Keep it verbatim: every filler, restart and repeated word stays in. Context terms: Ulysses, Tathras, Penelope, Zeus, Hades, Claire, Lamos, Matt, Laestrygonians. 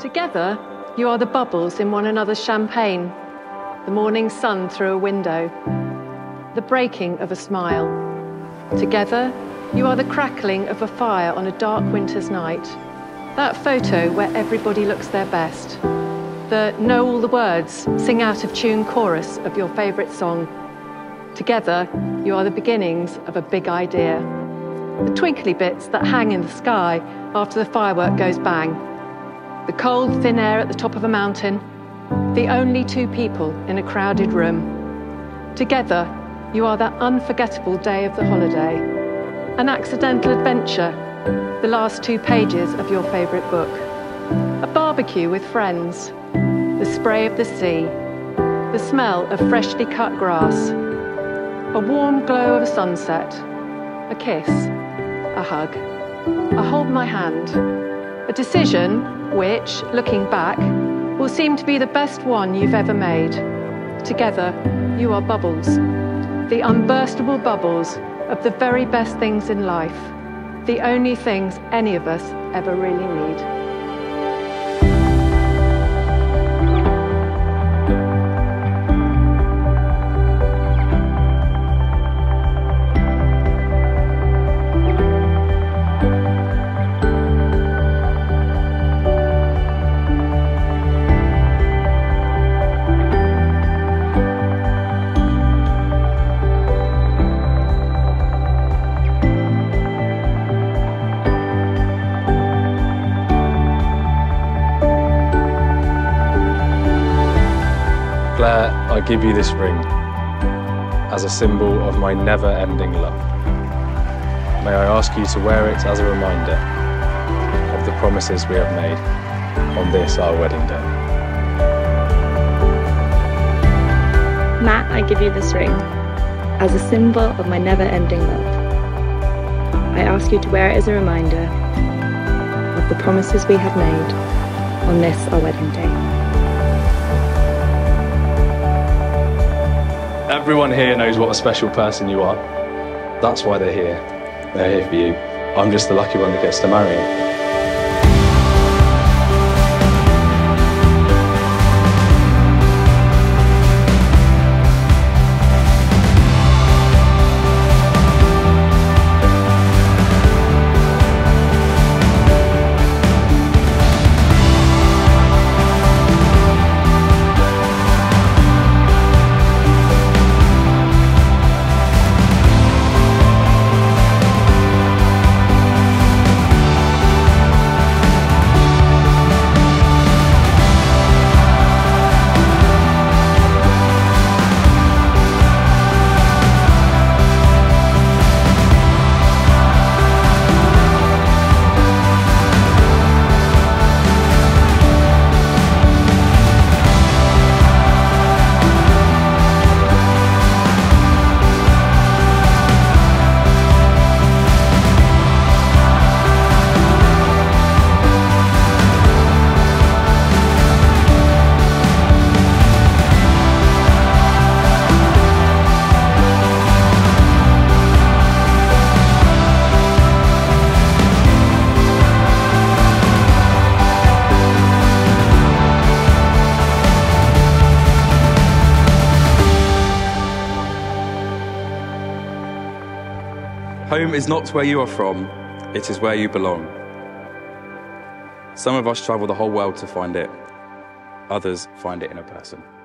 Together, you are the bubbles in one another's champagne, the morning sun through a window, the breaking of a smile. Together, you are the crackling of a fire on a dark winter's night, that photo where everybody looks their best, the know all the words, sing out of tune chorus of your favourite song. Together, you are the beginnings of a big idea, the twinkly bits that hang in the sky after the firework goes bang, the cold, thin air at the top of a mountain, the only two people in a crowded room. Together, you are that unforgettable day of the holiday, an accidental adventure, the last two pages of your favourite book, a barbecue with friends, the spray of the sea, the smell of freshly cut grass, a warm glow of a sunset, a kiss, a hug, a hold my hand, a decision which, looking back, will seem to be the best one you've ever made. Together, you are bubbles, the unburstable bubbles of the very best things in life, the only things any of us ever really need. Claire, I give you this ring as a symbol of my never-ending love. May I ask you to wear it as a reminder of the promises we have made on this, our wedding day. Matt, I give you this ring as a symbol of my never-ending love. I ask you to wear it as a reminder of the promises we have made on this, our wedding day. Everyone here knows what a special person you are. That's why they're here. They're here for you. I'm just the lucky one that gets to marry you. Home is not where you are from, it is where you belong. Some of us travel the whole world to find it. Others find it in a person.